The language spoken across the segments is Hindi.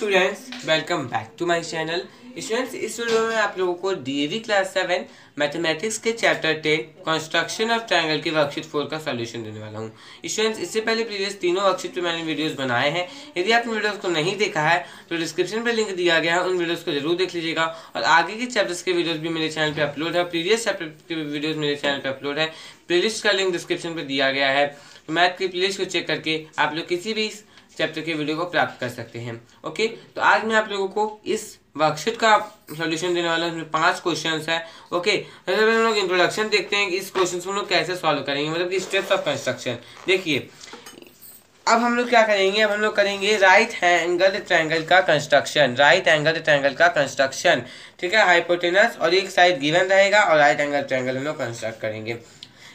Students, welcome back to my channel. Students, इस वीडियो में आप लोगों को DAV क्लास 7 मैथमेटिक्स के चैप्टर 10 कंस्ट्रक्शन ऑफ ट्रायंगल की वर्कशीट 4 का सॉल्यूशन देने वाला हूँ। स्टूडेंट्स, इससे पहले प्रीवियस तीनों वर्कशीट पे मैंने वीडियोस बनाए हैं। यदि आपने वीडियोस को नहीं देखा है तो डिस्क्रिप्शन पर लिंक दिया गया है, उन वीडियोज़ को जरूर देख लीजिएगा। और आगे के चैप्टर्स के वीडियोज़ भी मेरे चैनल पर अपलोड है, प्रीवियस चैप्टर के वीडियोज़ मेरे चैनल पर अपलोड है। प्लेलिस्ट का लिंक डिस्क्रिप्शन पर दिया गया है, तो मैथ की प्लेलिस्ट को चेक करके आप लोग किसी भी चैप्टर के वीडियो को प्राप्त कर सकते हैं। ओके, तो आज मैं आप लोगों को इस वर्कशीट का सॉल्यूशन देने वाला हूँ। इसमें 5 क्वेश्चंस है। ओके, सबसे पहले हम लोग इंट्रोडक्शन देखते हैं कि इस क्वेश्चन को हम लोग कैसे सॉल्व करेंगे, मतलब कि स्टेप्स ऑफ कंस्ट्रक्शन। देखिए, अब हम लोग क्या करेंगे, अब हम लोग करेंगे राइट एंगल ट्रायंगल का कंस्ट्रक्शन। राइट एंगल ट्रायंगल का कंस्ट्रक्शन, ठीक है। हाइपोटेनस और एक साइड गिवन रहेगा और राइट एंगल ट्रायंगल हम लोग कंस्ट्रक्ट करेंगे।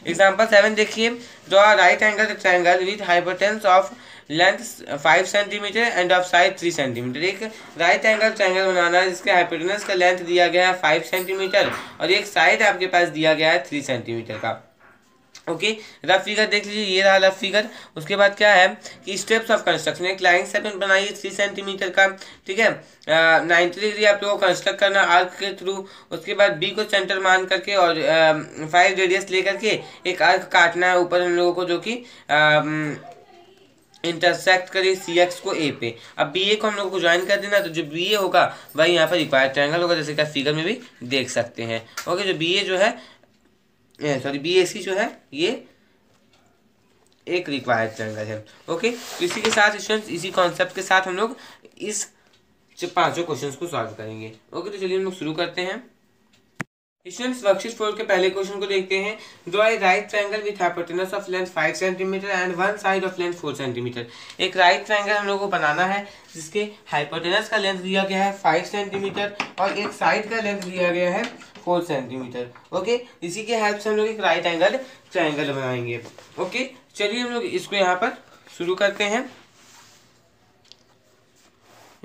एग्जाम्पल 7 देखिए, draw right angle triangle with hypotenuse of length 5 centimetre and of side 3 centimetre. एक राइट एंगल ट्रायंगल बनाना है जिसके हाइपोटेनस का लेंथ दिया गया है 5 सेंटीमीटर और एक साइड आपके पास दिया गया है 3 सेंटीमीटर का। ओके, रफ फिगर देख लीजिए, ये रहा रफ फिगर। उसके बाद क्या है कि स्टेप्स ऑफ कंस्ट्रक्शन। एक लाइन सेगमेंट बनाइए 3 सेंटीमीटर का, ठीक है। 90 डिग्री आप लोगों को कंस्ट्रक्ट करना आर्क के थ्रू। उसके बाद बी को सेंटर मान करके और 5 रेडियस ले करके एक आर्क काटना है ऊपर हम लोगों को, जो कि इंटरसेक्ट करिए CX को A पे। अब BA को हम लोग को ज्वाइन कर देना, तो जो BA होगा वही यहाँ पर रिक्वायर्ड ट्रायंगल होगा, जैसे कि आप फिगर में भी देख सकते हैं। ओके, जो BA जो है, सॉरी BAC जो है, ये एक रिक्वायर्ड ट्रायंगल है। ओके, तो इसी के साथ स्टूडेंट्स, इसी कॉन्सेप्ट के साथ हम लोग इस 5 क्वेश्चन को सॉल्व करेंगे। ओके, तो चलिए हम लोग शुरू करते हैं। स्टूडेंट्स, वर्कशीट 4 के पहले क्वेश्चन को देखते हैं। Draw a right triangle with hypotenuse of length 5 centimetre and one side of length 4 centimetre. एक राइट ट्रायंगल हम लोगों को बनाना है जिसके हाइपोटेनस का लेंथ दिया गया है 5 सेंटीमीटर और एक साइड का लेंथ दिया गया है 4 सेंटीमीटर। ओके, इसी के हेल्प से हम लोग एक राइट एंगल ट्रायंगल बनाएंगे। ओके, चलिए हम लोग इसको यहाँ पर शुरू करते हैं।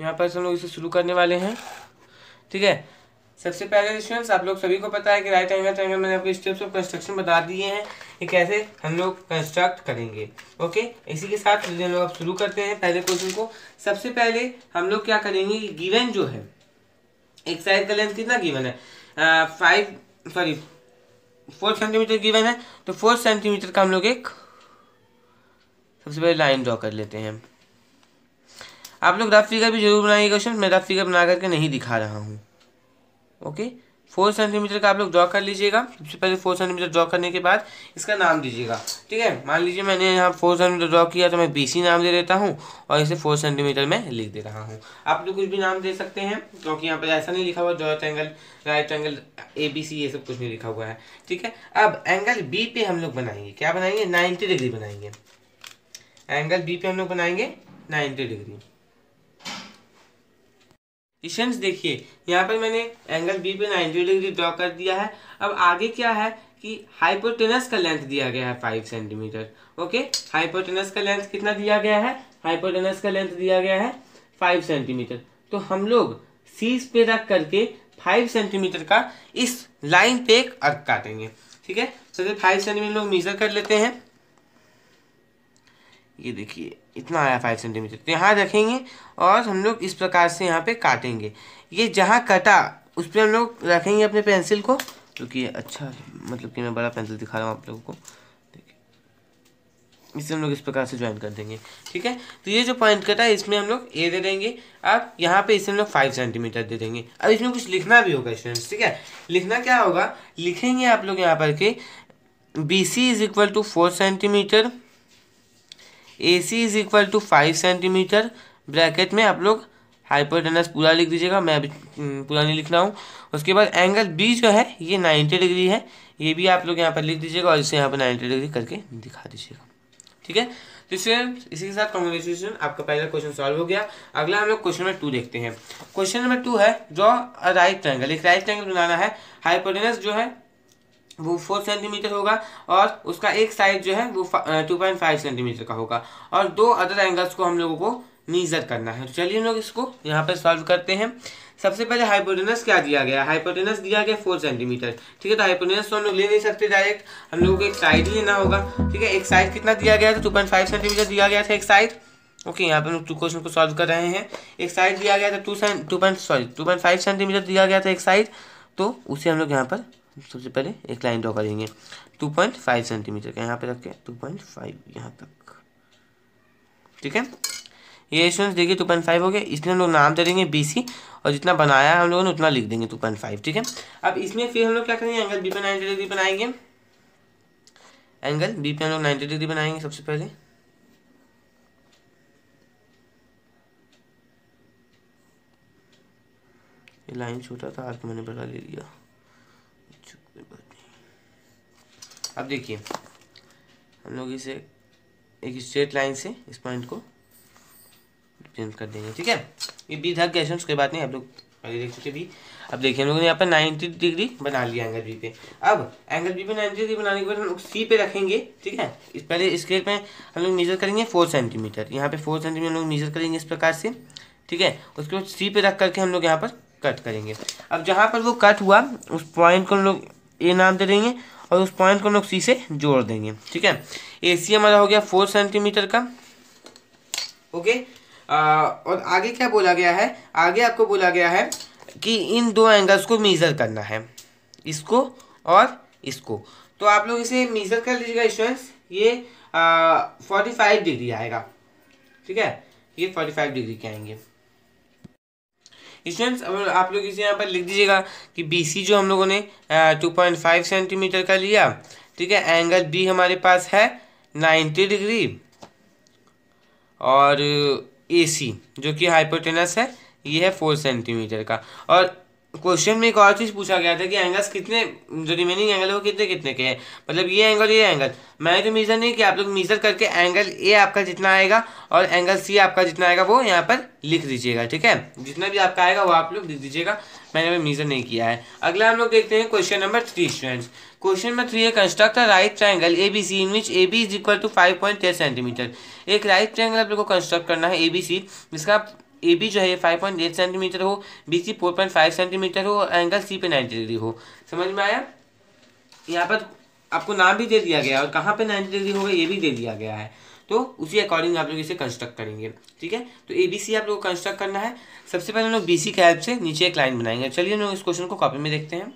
यहाँ पर हम लोग इसे शुरू करने वाले हैं, ठीक है। सबसे पहले स्टूडेंट्स, आप लोग सभी को पता है कि राइट एंगल ट्रायंगल मैंने आपको स्टेप्स ऑफ कंस्ट्रक्शन बता दिए हैं कि कैसे हम लोग कंस्ट्रक्ट करेंगे। ओके, इसी के साथ हम लोग अब शुरू करते हैं पहले क्वेश्चन को। सबसे पहले हम लोग क्या करेंगे कि गिवन जो है, एक साइड का लेंथ कितना गिवन है, 4 सेंटीमीटर गिवन है, तो 4 सेंटीमीटर का हम लोग एक सबसे पहले लाइन ड्रॉ कर लेते हैं। आप लोग रफ फिगर भी जरूर बनाइए क्वेश्चन, मैं रफ फिगर बना करके नहीं दिखा रहा हूँ। ओके, 4 सेंटीमीटर का आप लोग ड्रॉ कर लीजिएगा। सबसे पहले 4 सेंटीमीटर ड्रॉ करने के बाद इसका नाम दीजिएगा, ठीक है। मान लीजिए मैंने यहाँ 4 सेंटीमीटर ड्रॉ किया, तो मैं BC नाम दे देता हूँ और इसे 4 सेंटीमीटर में लिख दे रहा हूँ। आप लोग कुछ भी नाम दे सकते हैं, क्योंकि यहाँ पर ऐसा नहीं लिखा हुआ draw angle, right angle, ABC, ये सब कुछ नहीं लिखा हुआ है, ठीक है। अब एंगल B पे हम लोग बनाएंगे, क्या बनाएंगे, 90 डिग्री बनाएंगे। एंगल B पे हम लोग बनाएंगे 90 डिग्री। स्टूडेंट्स, देखिए यहाँ पर मैंने एंगल B पे 90 डिग्री ड्रॉ कर दिया है। अब आगे क्या है कि हाइपोटेनस का लेंथ दिया गया है 5 सेंटीमीटर। ओके, हाइपोटेनस का लेंथ कितना दिया गया है, हाइपोटेनस का लेंथ दिया गया है 5 सेंटीमीटर। तो हम लोग C पे रख करके 5 सेंटीमीटर का इस लाइन पे एक आर्क काटेंगे, ठीक है। सबसे 5 सेंटीमीटर लोग मेजर कर लेते हैं। ये देखिए, इतना आया 5 सेंटीमीटर, तो यहाँ रखेंगे और हम लोग इस प्रकार से यहाँ पे काटेंगे। ये जहाँ कटा उस पर हम लोग रखेंगे अपने पेंसिल को, क्योंकि अच्छा, मतलब कि मैं बड़ा पेंसिल दिखा रहा हूँ आप लोगों को, देखिए। इसे हम लोग इस प्रकार से ज्वाइन कर देंगे, ठीक है। तो ये जो पॉइंट कटा है इसमें हम लोग A दे देंगे। अब यहाँ पर इसे हम लोग 5 सेंटीमीटर दे देंगे। अब इसमें कुछ लिखना भी होगा स्टूडेंट्स, ठीक है। लिखना क्या होगा, लिखेंगे आप लोग यहाँ पर के BC = 4 centimetre, AC = 5 centimetre. Bracket में आप लोग हाइपोटेनस पूरा लिख दीजिएगा, मैं अभी पूरा नहीं लिख रहा हूँ। उसके बाद एंगल B जो है ये 90 डिग्री है, ये भी आप लोग यहाँ पर लिख दीजिएगा और इसे यहाँ पर 90 डिग्री करके दिखा दीजिएगा, ठीक है। तो इसी के साथ कॉन्ग्रेचुलेसन, आपका पहला क्वेश्चन सॉल्व हो गया। अगला हम लोग क्वेश्चन नंबर 2 देखते हैं। क्वेश्चन नंबर 2 है ड्रॉ अ राइट ट्रायंगल। एक राइट ट्रायंगल बनाना है, हाइपोटेनस जो है वो 4 सेंटीमीटर होगा और उसका एक साइड जो है वो 2.5 सेंटीमीटर का होगा और 2 अदर एंगल्स को हम लोगों को मेजर करना है। तो चलिए हम लोग इसको यहाँ पर सॉल्व करते हैं। सबसे पहले हाइपोटेनस क्या दिया गया, हाइपोटेनस दिया गया 4 सेंटीमीटर, ठीक है। तो हाइपोटेनस तो हम लोग ले नहीं सकते डायरेक्ट, हम लोगों को एक साइड ही लेना होगा, ठीक है। एक साइड कितना दिया गया था, 2.5 सेंटीमीटर दिया गया था एक साइड, ओके, यहाँ पे हम लोग क्वेश्चन को सॉल्व कर रहे हैं। एक साइड दिया गया था 2.5 सेंटीमीटर दिया गया था एक साइड, तो उसे हम लोग यहाँ पर सबसे पहले एक लाइन ड्रॉ करेंगे 2.5 सेंटीमीटर का, यहाँ पे रख के 2.5 यहाँ तक। ठीक है, ये रेशंस देखिए 2.5 हो गया, इसलिए हम लोग नाम दे देंगे BC और जितना बनाया है हम लोगों ने उतना लिख देंगे 2.5। ठीक है, अब इसमें फिर हम लोग क्या करेंगे, एंगल बी पे 90 डिग्री बनाएंगे। एंगल बी पे हम लोग 90 डिग्री बनाएंगे सबसे पहले। ये लाइन छोटा था, आर्क मैंने बड़ा ले लिया। अब देखिए हम लोग इसे एक स्ट्रेट लाइन से इस पॉइंट को चेंज कर देंगे। ठीक है, ये बी था क्वेश्चन, उसके बाद नहीं आप लोग आगे देख चुके बी। अब देखिए हम लोगों ने यहाँ पर 90 डिग्री बना लिया एंगल बी पे। अब एंगल बी पे 90 डिग्री बनाने के बाद हम लोग सी पे रखेंगे। ठीक है, इस पहले स्केल पे हम लोग मेजर करेंगे 4 सेंटीमीटर, यहाँ पे 4 सेंटीमीटर हम लोग मेजर करेंगे इस प्रकार से। ठीक है, उसके बाद सी पे रख करके हम लोग यहाँ पर कट करेंगे। अब जहाँ पर वो कट हुआ उस पॉइंट को हम लोग ए नाम दे देंगे और उस पॉइंट को हम लोग सी से जोड़ देंगे। ठीक है, ए सी हमारा हो गया 4 सेंटीमीटर का। ओके, और आगे क्या बोला गया है, आगे आपको बोला गया है कि इन दो एंगल्स को मेज़र करना है, इसको और इसको। तो आप लोग इसे मेज़र कर लीजिएगा स्टूडेंट्स, ये 45 डिग्री आएगा। ठीक है, ये 45 डिग्री के आएंगे स्टूडेंट्स। अब आप लोग इसे यहाँ पर लिख दीजिएगा कि BC जो हम लोगों ने 2.5 सेंटीमीटर का लिया। ठीक है, एंगल B हमारे पास है 90 डिग्री और AC जो कि हाइपोटेनस है ये है 4 सेंटीमीटर का। और क्वेश्चन में एक और चीज़ पूछा गया था कि एंगल्स कितने, जो रिमेनिंग एंगल है वो कितने कितने के हैं, मतलब ये एंगल मैंने तो मेजर नहीं किया, आप लोग मेजर करके एंगल ए आपका जितना आएगा और एंगल सी आपका जितना आएगा वो यहाँ पर लिख दीजिएगा। ठीक है, जितना भी आपका आएगा वो आप लोग लिख दीजिएगा, मैंने मेजर नहीं किया है। अगला हम लोग देखते हैं question number 3 students. Question number 3 है construct a right triangle ABC in which AB is equal to 5.8 centimetre. एक राइट ट्रायंगल आप लोग को कंस्ट्रक्ट करना है ABC, जिसका AB जो है ये 5.8 सेंटीमीटर हो, BC 4.5 सेंटीमीटर हो और एंगल C पे 90 डिग्री हो। समझ में आया, यहाँ पर आपको नाम भी दे दिया गया है और कहाँ पे 90 डिग्री होगा ये भी दे दिया गया है, तो उसी अकॉर्डिंग आप लोग इसे कंस्ट्रक्ट करेंगे। ठीक है, तो ABC आप लोग को कंस्ट्रक्ट करना है। सबसे पहले हम लोग BC की हेल्प से नीचे एक लाइन बनाएंगे। चलिए हम लोग इस क्वेश्चन को कॉपी में देखते हैं,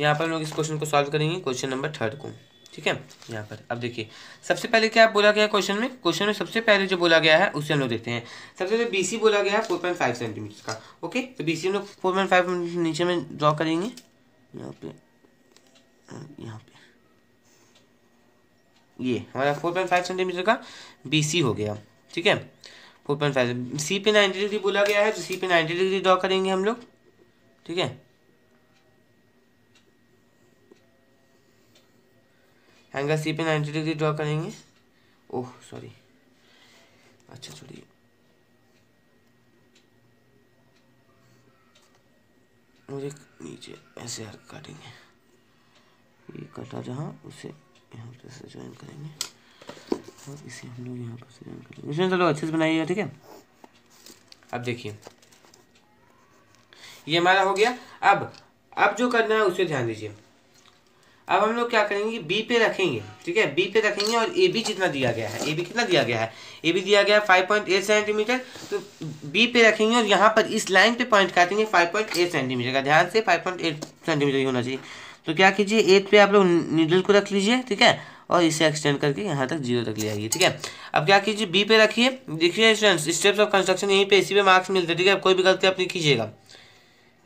यहाँ पर हम लोग इस क्वेश्चन को सॉल्व करेंगे, क्वेश्चन नंबर 3 को। ठीक है, यहाँ पर अब देखिए सबसे पहले क्या बोला गया क्वेश्चन में, क्वेश्चन में सबसे पहले जो बोला गया है उसे हम लोग देखते हैं। सबसे पहले BC बोला गया है 4.5 सेंटीमीटर का। ओके, तो BC हम लोग 4.5 नीचे में ड्रॉ करेंगे, यहाँ पे ये हमारा 4.5 सेंटीमीटर का BC हो गया। ठीक है, 4.5 सी पे 90 डिग्री बोला गया है, तो सी पे 90 डिग्री ड्रॉ करेंगे हम लोग। ठीक है, एंगल सी पे 90 डिग्री ड्रॉ करेंगे। ओह सॉरी, अच्छा छोड़िए, मुझे नीचे ऐसे आर्क काटेंगे, ये कटा जहाँ उसे यहाँ पर से ज्वाइन करेंगे और इसे हम लोग यहाँ पर से ज्वाइन करेंगे। इसमें चलो अच्छे से बनाइएगा। ठीक है, अब देखिए ये हमारा हो गया। अब जो करना है उसे ध्यान दीजिए। अब हम लोग क्या करेंगे, B पे रखेंगे। ठीक है, B पे रखेंगे और AB जितना दिया गया है, AB कितना दिया गया है, AB दिया गया है 5.8 सेंटीमीटर, तो B पे रखेंगे और यहाँ पर इस लाइन पे पॉइंट काटेंगे 5.8 सेंटीमीटर का। ध्यान से 5.8 सेंटीमीटर ही होना चाहिए। तो क्या कीजिए, 8 पे आप लोग नीडल को रख लीजिए। ठीक है, और इसे एक्सटेंड करके यहाँ तक 0 तक ले आइए। ठीक है, अब क्या कीजिए, B पे रखिए। देखिए स्टूडेंट्स, स्टेप्स ऑफ कंस्ट्रक्शन यहीं पे इसी पे मार्क्स मिलते हैं। ठीक है, कोई भी गलती आप नहीं कीजिएगा।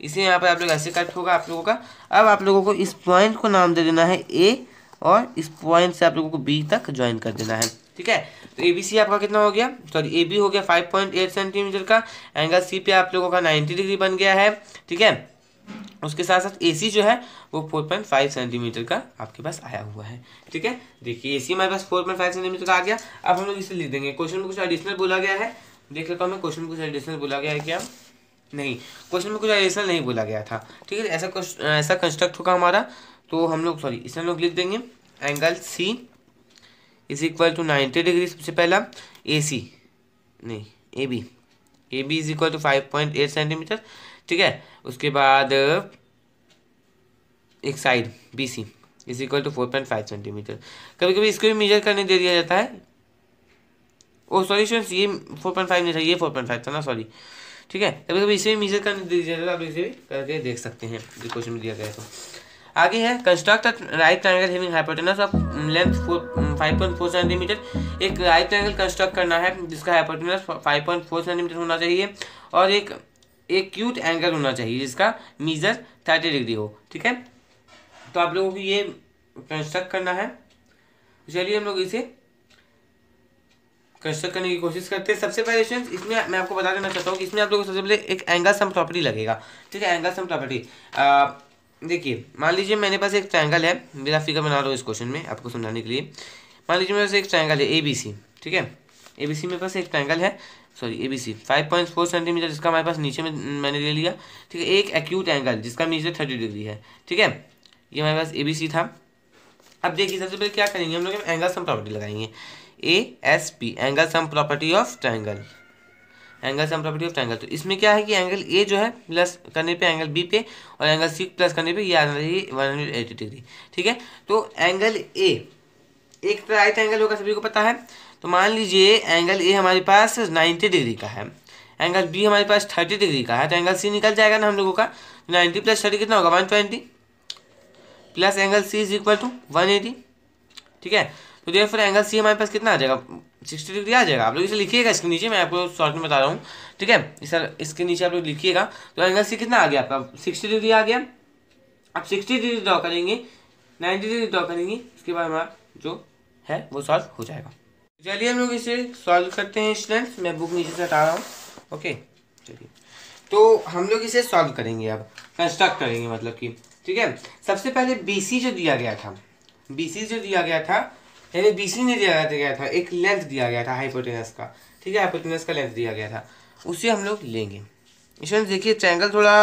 इसे यहाँ पर आप लोग ऐसे कट होगा आप लोगों का। अब आप लोगों को इस पॉइंट को नाम दे देना है A और इस पॉइंट से आप लोगों को B तक ज्वाइन कर देना है। ठीक है, तो ABC आपका कितना हो गया, सॉरी AB हो गया 5.8 सेंटीमीटर का। एंगल C पे आप लोगों का 90 डिग्री बन गया है। ठीक है, उसके साथ साथ AC जो है वो 4.5 सेंटीमीटर का आपके पास आया हुआ है। ठीक है, देखिए AC हमारे पास 4.5 सेंटीमीटर का आ गया। अब हम लोग इसे लिख देंगे। क्वेश्चन में कुछ एडिशनल बोला गया है, देख लेता हूँ मैं क्वेश्चन में कुछ एडिशनल बोला गया है क्या। नहीं, क्वेश्चन में कुछ एडिशनल नहीं बोला गया था। ठीक है, ऐसा कंस्ट्रक्ट होगा हमारा, तो हम लोग सॉरी इसे हम लोग लिख देंगे angle C is equal to 90 degree सबसे पहला, AB is equal to 5.8 centimetre. ठीक है, उसके बाद एक side BC is equal to 4.5 centimetre. कभी कभी इसको भी मेजर करने दे दिया जाता है, ओ सॉरी स्टूडेंट्स ये 4.5 नहीं था, ये 4.5 था ना, सॉरी। ठीक है, कभी कभी इसे भी मेजर करने दिया जाता है, आप इसे भी करके देख सकते हैं जो क्वेश्चन में दिया गया है। तो आगे है construct a right triangle having hypotenuse of length 5.4 centimetre. एक राइट ट्रायंगल कंस्ट्रक्ट करना है जिसका हाइपोटेनस 5.4 सेंटीमीटर होना चाहिए और एक एक्यूट एंगल होना चाहिए जिसका मेजर 30 डिग्री हो। ठीक है, तो आप लोगों को ये कंस्ट्रक्ट करना है। चलिए हम लोग इसे कंस्ट्रक्ट करने की कोशिश करते हैं। सबसे पहले स्टूडेंट्स इसमें मैं आपको बता देना चाहता हूँ कि इसमें आप लोगों को सबसे पहले एक एंगल सम प्रॉपर्टी लगेगा। ठीक है, एंगल सम प्रॉपर्टी देखिए, मान लीजिए मेरे पास एक ट्रायंगल है, मेरा फिगर बना रहा हूँ इस क्वेश्चन में आपको समझाने के लिए। मान लीजिए मेरे पास एक ट्रायंगल है ABC। ठीक है, ABC मेरे पास एक ट्रायंगल है, सॉरी ABC 5.4 सेंटीमीटर जिसका हमारे पास नीचे में मैंने ले लिया। ठीक है, एक एक्यूट एंगल जिसका नीचे 30 डिग्री है। ठीक है, ये हमारे पास ABC था। अब देखिए सबसे पहले क्या करेंगे हम लोग, एंगल सम प्रॉपर्टी लगाएंगे। ASP angle sum property of triangle, angle sum property of triangle. तो इसमें क्या है कि एंगल A जो है प्लस करने पे एंगल B पे और एंगल C प्लस करने पे ये आ रही 180 डिग्री। ठीक है, तो एंगल A एक राइट एंगल होगा, सभी को पता है। तो मान लीजिए एंगल A हमारे पास 90 डिग्री का है, एंगल B हमारे पास 30 डिग्री का है, तो एंगल C निकल जाएगा ना हम लोगों का। 90 + 30 कितना होगा, 120 plus angle C is equal to 180। ठीक है, तो देखिए फिर एंगल C हमारे पास कितना आ जाएगा, 60 डिग्री आ जाएगा। आप लोग इसे लिखिएगा इसके नीचे, मैं आपको शॉर्ट में बता रहा हूँ। ठीक है सर, इसके नीचे आप लोग लिखिएगा। तो एंगल C कितना आ गया आपका, 60 डिग्री आ गया। आप 60 डिग्री ड्रॉ करेंगे, 90 डिग्री ड्रॉ करेंगे, उसके बाद हमारा जो है वो सॉल्व हो जाएगा। चलिए हम लोग इसे सॉल्व करते हैं स्टूडेंट्स। मैं बुक नीचे से हटा रहा हूँ, ओके। चलिए तो हम लोग इसे सॉल्व करेंगे, अब कंस्ट्रक्ट करेंगे मतलब कि। ठीक है, सबसे पहले BC जो दिया गया था, BC जो दिया गया था यानी BC ने दिया गया था, एक लेंथ दिया गया था हाइपोटेनस का। ठीक है, हाइपोटेनस का लेंथ दिया गया था, उसे हम लोग लेंगे। इसमें देखिए ट्रायंगल थोड़ा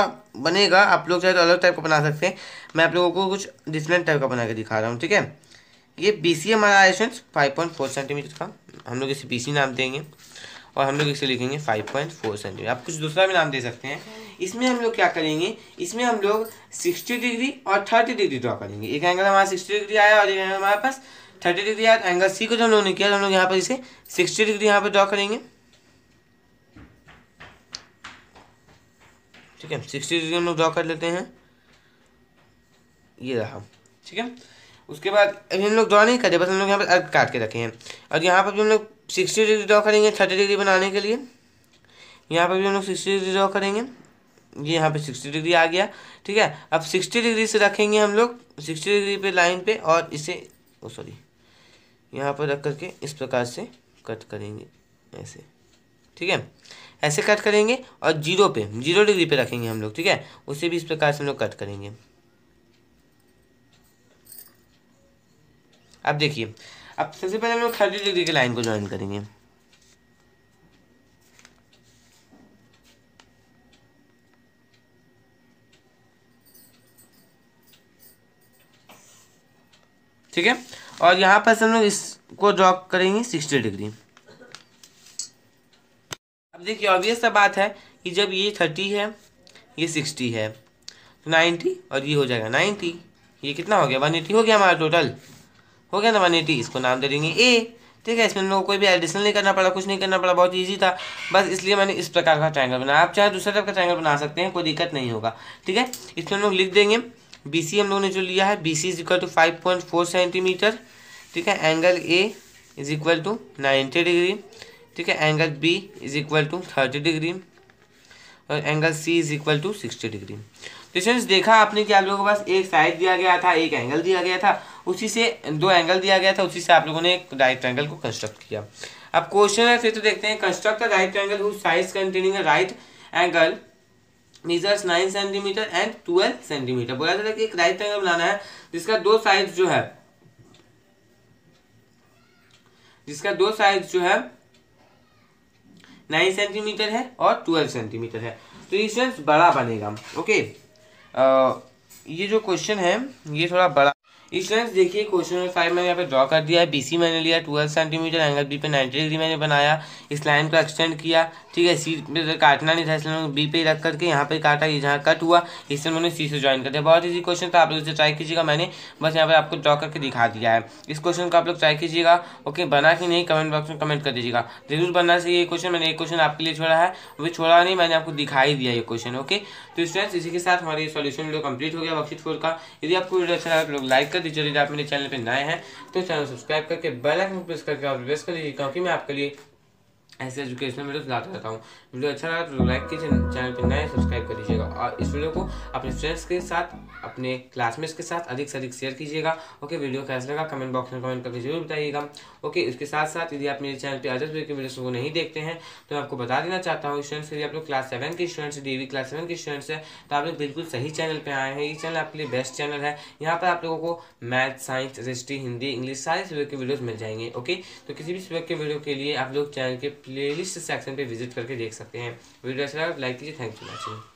बनेगा, आप लोग चाहे तो अलग टाइप का बना सकते हैं, मैं आप लोगों को कुछ डिफरेंट टाइप का बना के दिखा रहा हूँ। ठीक है, ये BC हमारा आया 5.4 सेंटीमीटर का, हम लोग इसे BC नाम देंगे और हम लोग इसे लिखेंगे 5.4 सेंटीमीटर। आप कुछ दूसरा भी नाम दे सकते हैं। इसमें हम लोग क्या करेंगे, इसमें हम लोग 60 डिग्री और 30 डिग्री ड्रॉ करेंगे। एक एंगल हमारा 60 डिग्री आया और एक एंगल हमारे पास 30 डिग्री आया। एंगल C को जो हम लोगों ने किया, हम लोग यहाँ पर इसे 60 डिग्री यहाँ पर ड्रॉ करेंगे। ठीक है, 60 डिग्री हम लोग ड्रॉ कर लेते हैं, ये रहा। ठीक है, उसके बाद अभी हम लोग ड्रॉ नहीं करते, बस हम लोग यहाँ पर अर्ध काट के रखे हैं और यहाँ पर भी हम लोग 60 डिग्री ड्रॉ करेंगे 30 डिग्री बनाने के लिए। यहाँ पर भी हम लोग 60 डिग्री ड्रॉ करेंगे, ये यहाँ पे 60 डिग्री आ गया। ठीक है, अब 60 डिग्री से रखेंगे हम लोग, 60 डिग्री पे लाइन पे और इसे यहाँ पर रख करके इस प्रकार से कट करेंगे ऐसे। ठीक है, ऐसे कट करेंगे और 0 डिग्री पे रखेंगे हम लोग। ठीक है, उसे भी इस प्रकार से हम लोग कट करेंगे। अब देखिए, अब सबसे पहले हम लोग 30 डिग्री की लाइन को ज्वाइन करेंगे। ठीक है, और यहाँ पर हम लोग इसको ड्रॉ करेंगे 60 डिग्री। अब देखिए ऑब्वियस सा बात है कि जब ये 30 है, ये 60 है, 90 और ये हो जाएगा 90, ये कितना हो गया 180 हो गया, हमारा टोटल हो गया ना 180। इसको नाम दे देंगे A। ठीक है, इसमें हम लोग कोई भी एडिशन नहीं करना पड़ा, कुछ नहीं करना पड़ा, बहुत ईजी था। बस इसलिए मैंने इस प्रकार का ट्रायंगल बनाया, आप चाहे दूसरे टाइप का ट्रायंगल बना सकते हैं, कोई दिक्कत नहीं होगा। ठीक है, इसमें हम लोग लिख देंगे BC हम लोगों ने जो लिया है, BC is equal to 5.4 centimetre. ठीक है, angle A is equal to 90 degree. ठीक है, angle B is equal to 30 degree और angle C is equal to 60 degree. तो स्टूडेंट्स देखा आपने कि आप लोगों के पास एक साइड दिया गया था, एक एंगल दिया गया था, उसी से दो एंगल दिया गया था, उसी से आप लोगों ने एक राइट ट्रायंगल को कंस्ट्रक्ट किया। अब क्वेश्चन है फिर तो देखते हैं, construct the right triangle whose side containing a right angle measures 9 centimetre and 12 centimetre. बोला जाता है कि एक राइट ट्रायंगल बनाना है जिसका दो साइड जो है, जिसका दो साइड जो है 9 सेंटीमीटर है और 12 सेंटीमीटर है। तो ये स्टूडेंट्स बड़ा बनेगा, ओके। ये जो क्वेश्चन है ये थोड़ा बड़ा, स्टूडेंट्स देखिए क्वेश्चन नंबर 5 मैंने यहाँ पे ड्रॉ कर दिया है। BC मैंने लिया 12 सेंटीमीटर, एंगल बी पे 90 डिग्री मैंने बनाया, इस लाइन को एक्सटेंड किया, ठीक है। सी पे काटना नहीं था इसलिए बी पे रख करके यहाँ पे काटा, ये जहाँ कट हुआ इससे उन्होंने सी से ज्वाइन कर दिया। बहुत ईजी क्वेश्चन था, आप लोग इसे ट्राई कीजिएगा। मैंने बस यहाँ पर आपको ड्रॉ करके दिखा दिया है। इस क्वेश्चन को आप लोग ट्राई कीजिएगा। ओके, बना कि नहीं कमेंट बॉक्स में कमेंट कर दीजिएगा, जरूर बनना चाहिए ये क्वेश्चन। मैंने एक क्वेश्चन आपके लिए छोड़ा है, वो छोड़ा नहीं, मैंने आपको दिखाई दिया ये क्वेश्चन। ओके तो स्टूडेंट्स इसी के साथ हमारे सॉल्यूशन वीडियो कंप्लीट हो गया वर्कशीट 4 का। यदि आपको वीडियो अच्छा लगा आप लोग लाइक कर दीजिए। यदि आप मेरे चैनल पे नए हैं तो चैनल सब्सक्राइब करके बेल आइकन प्रेस करके आप प्रेस कर लीजिए, क्योंकि मैं आपके लिए ऐसे एजुकेशनल वीडियो लाता रहता हूँ। वीडियो अच्छा लगा तो लाइक कीजिए, चैनल पे नए सब्सक्राइब कर दीजिएगा और इस वीडियो को अपने फ्रेंड्स के साथ, अपने क्लासमेट्स के साथ अधिक से अधिक शेयर कीजिएगा। ओके, वीडियो कैसा लगा कमेंट बॉक्स में कमेंट करके जरूर बताइएगा। ओके, इसके साथ साथ यदि आप मेरे चैनल पे अदर वीडियो के वीडियोस को नहीं देखते हैं तो मैं आपको बता देना चाहता हूँ स्टूडेंट्स, यदि आप लोग क्लास 7 के स्टूडेंट्स, DAV क्लास 7 के स्टूडेंट्स हैं तो आप लोग बिल्कुल सही चैनल पर आए हैं। ये चैनल आपके लिए बेस्ट चैनल है। यहाँ पर आप लोगों को math, science, history, Hindi, English सारे सब्जेक्ट के वीडियोज़ मिल जाएंगे। ओके, तो किसी भी सब्जेक्ट के वीडियो के लिए आप लोग चैनल के प्लेलिस्ट सेक्शन पे विजिट करके देख सकते हैं। वीडियो अच्छा लगा लाइक कीजिए। Thank you for watching.